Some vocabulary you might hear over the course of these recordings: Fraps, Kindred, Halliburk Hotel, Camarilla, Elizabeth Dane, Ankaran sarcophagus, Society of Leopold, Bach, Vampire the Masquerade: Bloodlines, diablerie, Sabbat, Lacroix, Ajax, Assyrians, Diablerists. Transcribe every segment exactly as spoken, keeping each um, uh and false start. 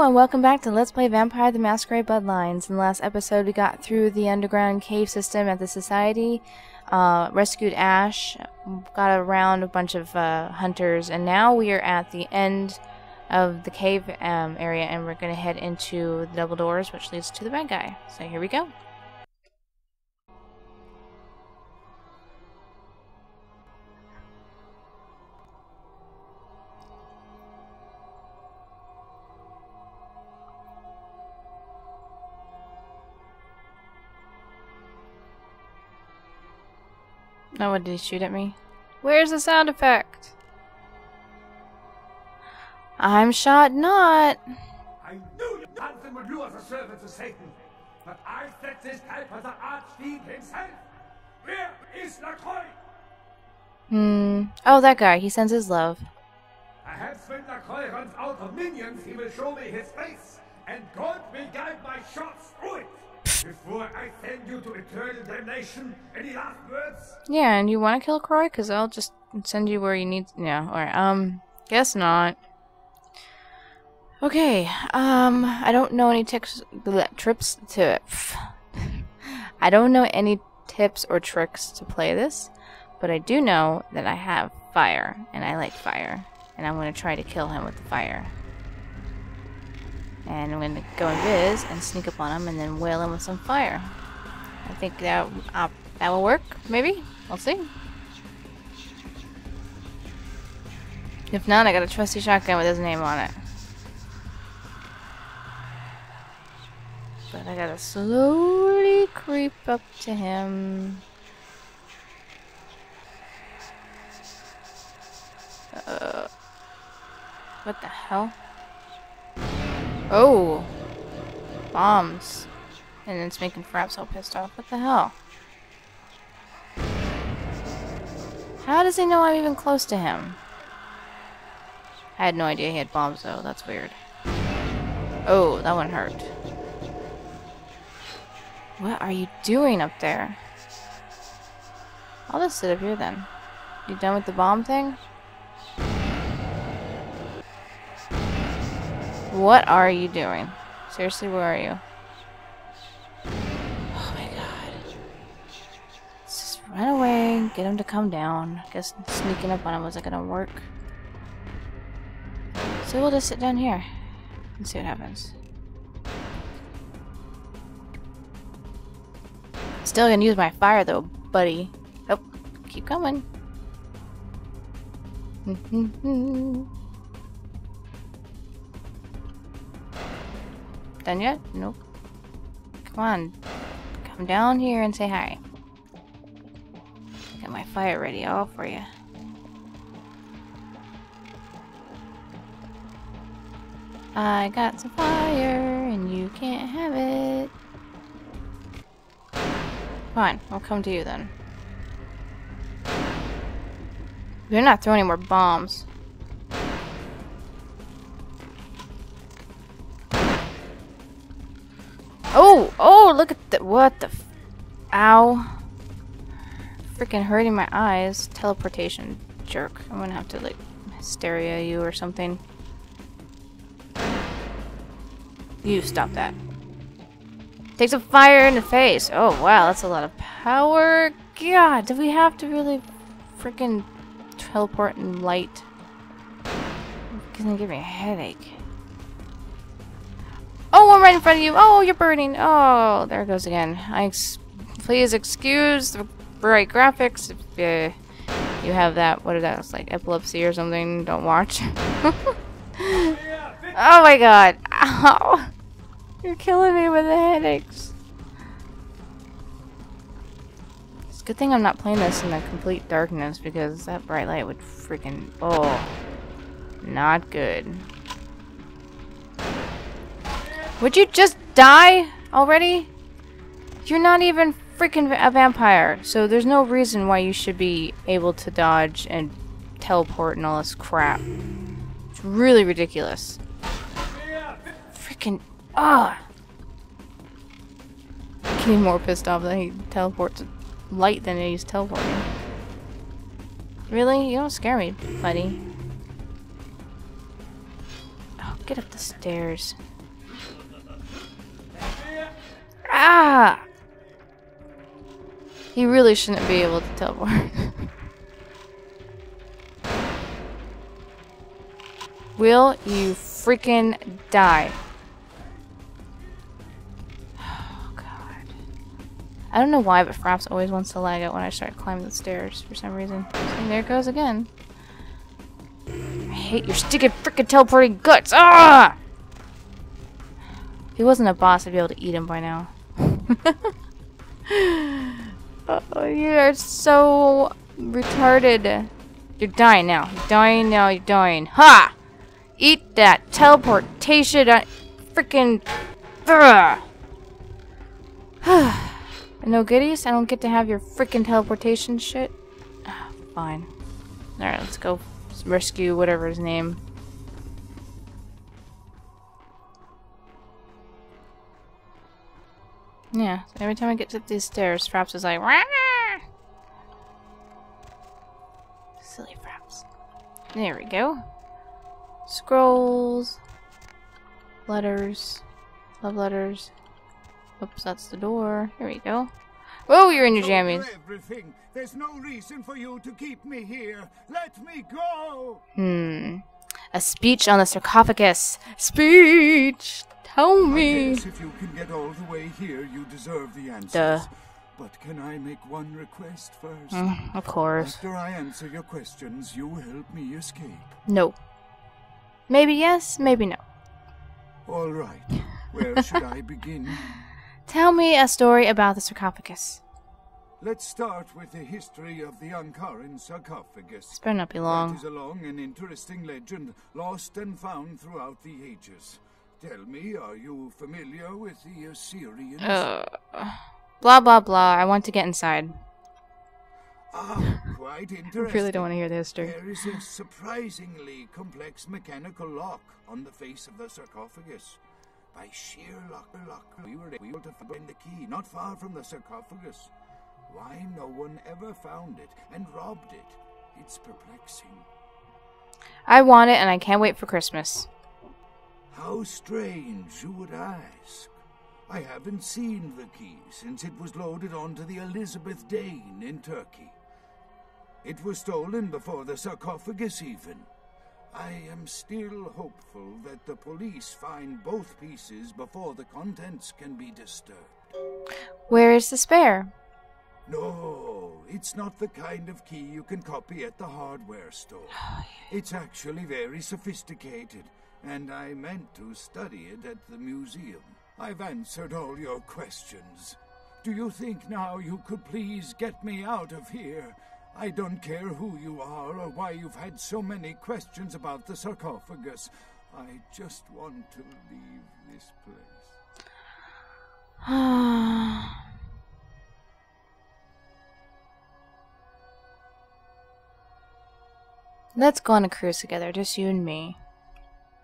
Hello and welcome back to Let's Play Vampire the Masquerade: Bloodlines. In the last episode we got through the underground cave system at the Society, uh, rescued Ash, got around a bunch of uh, hunters, and now we are at the end of the cave um, area and we're going to head into the double doors, which leads to the bad guy. So here we go. No one did shoot at me. Where's the sound effect? I'm shot not. I knew nothing would do as a servant to Satan, but I set this type as the archfiend himself. Where is Lacroix? Hmm. Oh, that guy. He sends his love. Perhaps when Lacroix runs out of minions, he will show me his face, and God will guide my shots through it. Before I send you to eternal damnation, any last words? Yeah, and you want to kill Lacroix? Because I'll just send you where you need. Yeah, alright. Um, guess not. Okay, um, I don't know any tips. Trips to. I don't know any tips or tricks to play this, but I do know that I have fire, and I like fire, and I'm going to try to kill him with the fire. And I'm going to go invis and sneak up on him and then wail him with some fire. I think that uh, that will work, maybe? We'll see. If not, I got a trusty shotgun with his name on it. But I gotta slowly creep up to him. Uh, what the hell? Oh, bombs, and it's making Fraps all pissed off. What the hell? How does he know I'm even close to him? I had no idea he had bombs though. That's weird. Oh, that one hurt. What are you doing up there? I'll just sit up here then. You done with the bomb thing? What are you doing? Seriously, where are you? Oh my god. Let's just run away, get him to come down. I guess sneaking up on him wasn't gonna work. So we'll just sit down here and see what happens. Still gonna use my fire though, buddy. Oh, keep going. Done yet? Nope. Come on. Come down here and say hi. Got my fire ready all for you. I got some fire and you can't have it. Fine, I'll come to you then. They're not throwing any more bombs. Oh! Oh! Look at the... What the... F ow. Freaking hurting my eyes. Teleportation jerk. I'm gonna have to, like, hysteria you or something. You stop that. Take some fire in the face. Oh, wow. That's a lot of power. God, do we have to really freaking teleport in light? It's gonna give me a headache. Oh, I'm right in front of you. Oh, you're burning. Oh, there it goes again. I ex please excuse the bright graphics. If uh, you have that, what is that? It's like epilepsy or something. Don't watch. Oh my god. Ow. You're killing me with the headaches. It's a good thing I'm not playing this in the complete darkness because that bright light would freaking... Oh. Not good. Would you just die already? You're not even freaking a vampire, so there's no reason why you should be able to dodge and teleport and all this crap. It's really ridiculous. Freaking ah! I'm getting more pissed off that he teleports light than he's teleporting. Really? You don't scare me, buddy. Oh, get up the stairs. Ah! He really shouldn't be able to teleport. Will you freaking die? Oh, God. I don't know why, but Fraps always wants to lag out when I start climbing the stairs for some reason. And there it goes again. I hate your stinking freaking teleporting guts. Ah! If he wasn't a boss, I'd be able to eat him by now. Oh, you are so retarded. You're dying now. You're dying now. You're dying. Ha! Eat that teleportation. I freaking. No goodies? I don't get to have your freaking teleportation shit? Oh, fine. Alright, let's go rescue whatever his name. Yeah, so every time I get to these stairs, Fraps is like, wah! Silly Fraps. There we go. Scrolls. Letters. Love letters. Oops, that's the door. Here we go. Oh, you're in your jammies. Everything. There's no reason for you to keep me here. Let me go. Hmm. A speech on the sarcophagus. Speech. Tell me. I guess if you can get all the way here, you deserve the answers. Duh. But can I make one request first? Mm, of course. After I answer your questions, you help me escape. No. Maybe yes, maybe no. All right. Where should I begin? Tell me a story about the sarcophagus. Let's start with the history of the Ankaran sarcophagus. It's better not be long. It is a long and interesting legend, lost and found throughout the ages. Tell me, are you familiar with the Assyrians? Uh, blah, blah, blah. I want to get inside. Ah, quite interesting. I really don't want to hear the history. There is a surprisingly complex mechanical lock on the face of the sarcophagus. By sheer luck, luck, we were able to find the key not far from the sarcophagus. Why no one ever found it and robbed it? It's perplexing. I want it, and I can't wait for Christmas. How strange, you would ask. I haven't seen the key since it was loaded onto the Elizabeth Dane in Turkey. It was stolen before the sarcophagus even. I am still hopeful that the police find both pieces before the contents can be disturbed. Where is the spare? No, it's not the kind of key you can copy at the hardware store. It's actually very sophisticated, and I meant to study it at the museum. I've answered all your questions. Do you think now you could please get me out of here? I don't care who you are or why you've had so many questions about the sarcophagus. I just want to leave this place. Let's go on a cruise together, just you and me.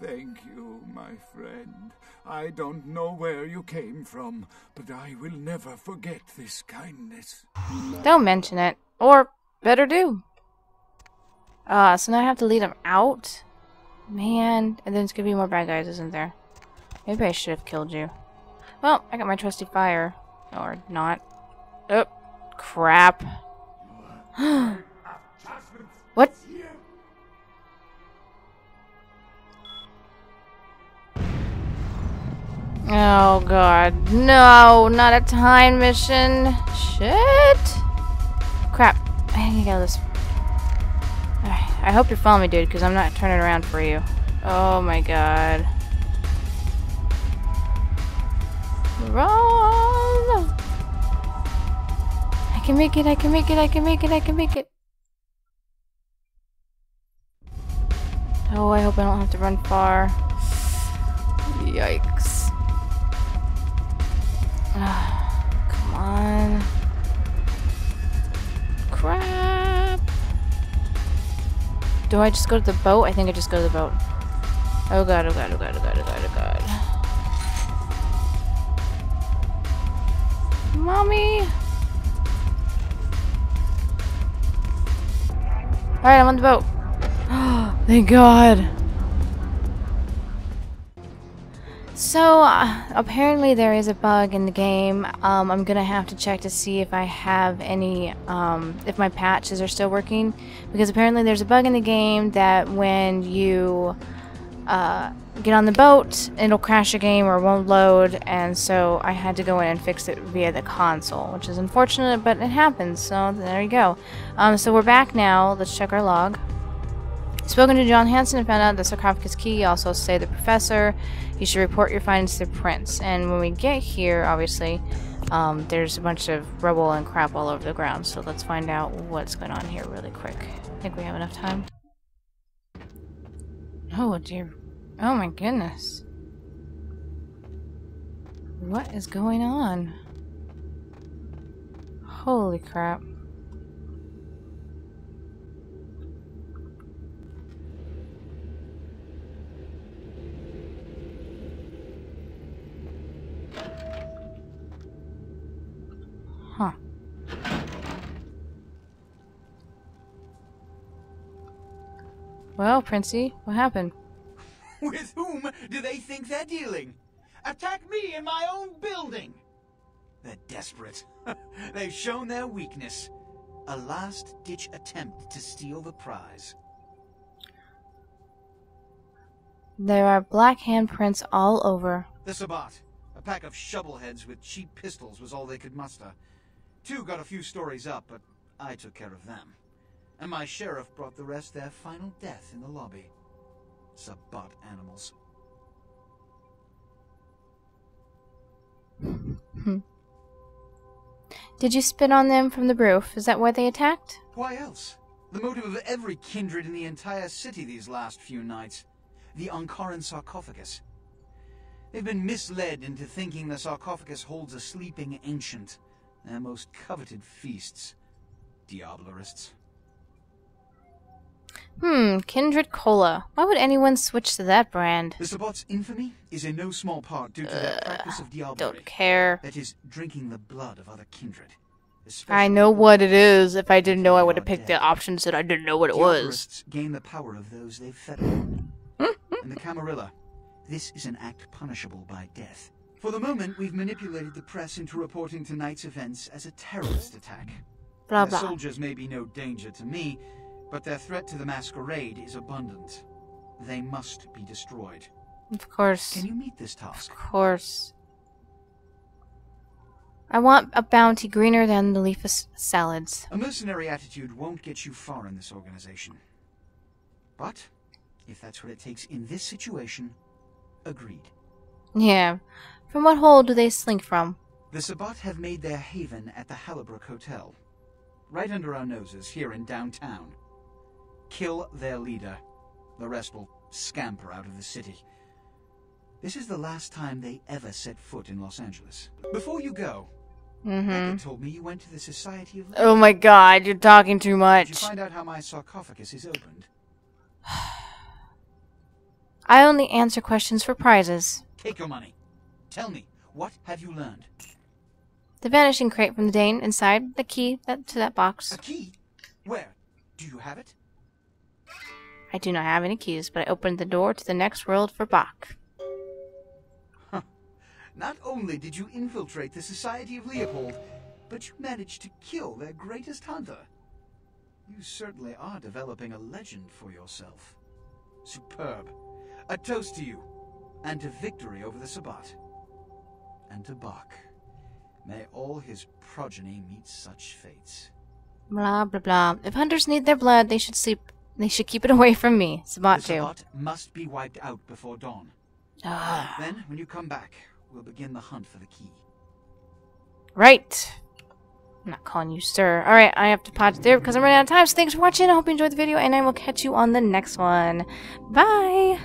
Thank you, my friend. I don't know where you came from, but I will never forget this kindness. Don't mention it. Or... better do. Uh, so now I have to lead him out? Man. And then it's gonna be more bad guys, isn't there? Maybe I should have killed you. Well, I got my trusty fire. Or not. Oh, crap. What? Oh, God. No, not a time mission. Shit. Crap. I need to get out of this. Alright, I hope you're following me, dude, because I'm not turning around for you. Oh my god. Run! I can make it, I can make it, I can make it, I can make it. Oh, I hope I don't have to run far. Yikes. Come on. Crap. Do I just go to the boat? I think I just go to the boat. Oh god, oh god, oh god, oh god, oh god, oh god. Mommy! Alright, I'm on the boat. Thank god. So, uh, apparently there is a bug in the game. Um, I'm gonna have to check to see if I have any, um, if my patches are still working. Because apparently there's a bug in the game that when you uh, get on the boat, it'll crash your game or won't load. And so I had to go in and fix it via the console, which is unfortunate, but it happens. So there you go. Um, so we're back now. Let's check our log. Spoken to John Hanson and found out the sarcophagus key. Also say the professor. You should report your findings to the prince. And when we get here, obviously, um, there's a bunch of rubble and crap all over the ground. So let's find out what's going on here really quick. I think we have enough time. Oh dear. Oh my goodness. What is going on? Holy crap. Huh. Well, Princey, what happened? With whom do they think they're dealing? Attack me in my own building! They're desperate. They've shown their weakness. A last-ditch attempt to steal the prize. There are black handprints all over. The Sabbat. A pack of shovelheads with cheap pistols was all they could muster. Two got a few stories up, but I took care of them. And my sheriff brought the rest their final death in the lobby. Sabbat animals. Did you spit on them from the roof? Is that why they attacked? Why else? The motive of every kindred in the entire city these last few nights. The Ankaran sarcophagus. They've been misled into thinking the sarcophagus holds a sleeping ancient. Their most coveted feasts. Diablerists. Hmm, Kindred Cola. Why would anyone switch to that brand? The Sabbat's infamy is in no small part due to uh, their practice of diablerie. Don't care. That is, drinking the blood of other kindred. I know what it is. If I didn't know, I would have picked the options that I didn't know what it was. Diablerists gain the power of those they've fed on. And the Camarilla. This is an act punishable by death. For the moment, we've manipulated the press into reporting tonight's events as a terrorist attack. Blah, blah. Their soldiers may be no danger to me, but their threat to the masquerade is abundant. They must be destroyed. Of course. Can you meet this task? Of course. I want a bounty greener than the leafless salads. A mercenary attitude won't get you far in this organization. But, if that's what it takes in this situation, agreed. Yeah. From what hole do they slink from? The Sabbat have made their haven at the Halliburk Hotel. Right under our noses here in downtown. Kill their leader. The rest will scamper out of the city. This is the last time they ever set foot in Los Angeles. Before you go, mm-hmm. Becca told me you went to the Society of Leopold. Oh my god, you're talking too much. Did you find out how my sarcophagus is opened? I only answer questions for prizes. Take your money. Tell me, what have you learned? The vanishing crate from the Dane. Inside, the key that, to that box. A key? Where? Do you have it? I do not have any keys, but I opened the door to the next world for Bach. Huh. Not only did you infiltrate the Society of Leopold, but you managed to kill their greatest hunter. You certainly are developing a legend for yourself. Superb. A toast to you. And to victory over the Sabbat. And to Bach. May all his progeny meet such fates. Blah, blah, blah. If hunters need their blood, they should sleep. They should keep it away from me. Sabbat too. The Sabbat must be wiped out before dawn. Ah. Then, when you come back, we'll begin the hunt for the key. Right. I'm not calling you sir. Alright, I have to pause there because I'm running out of time. So thanks for watching. I hope you enjoyed the video, and I will catch you on the next one. Bye!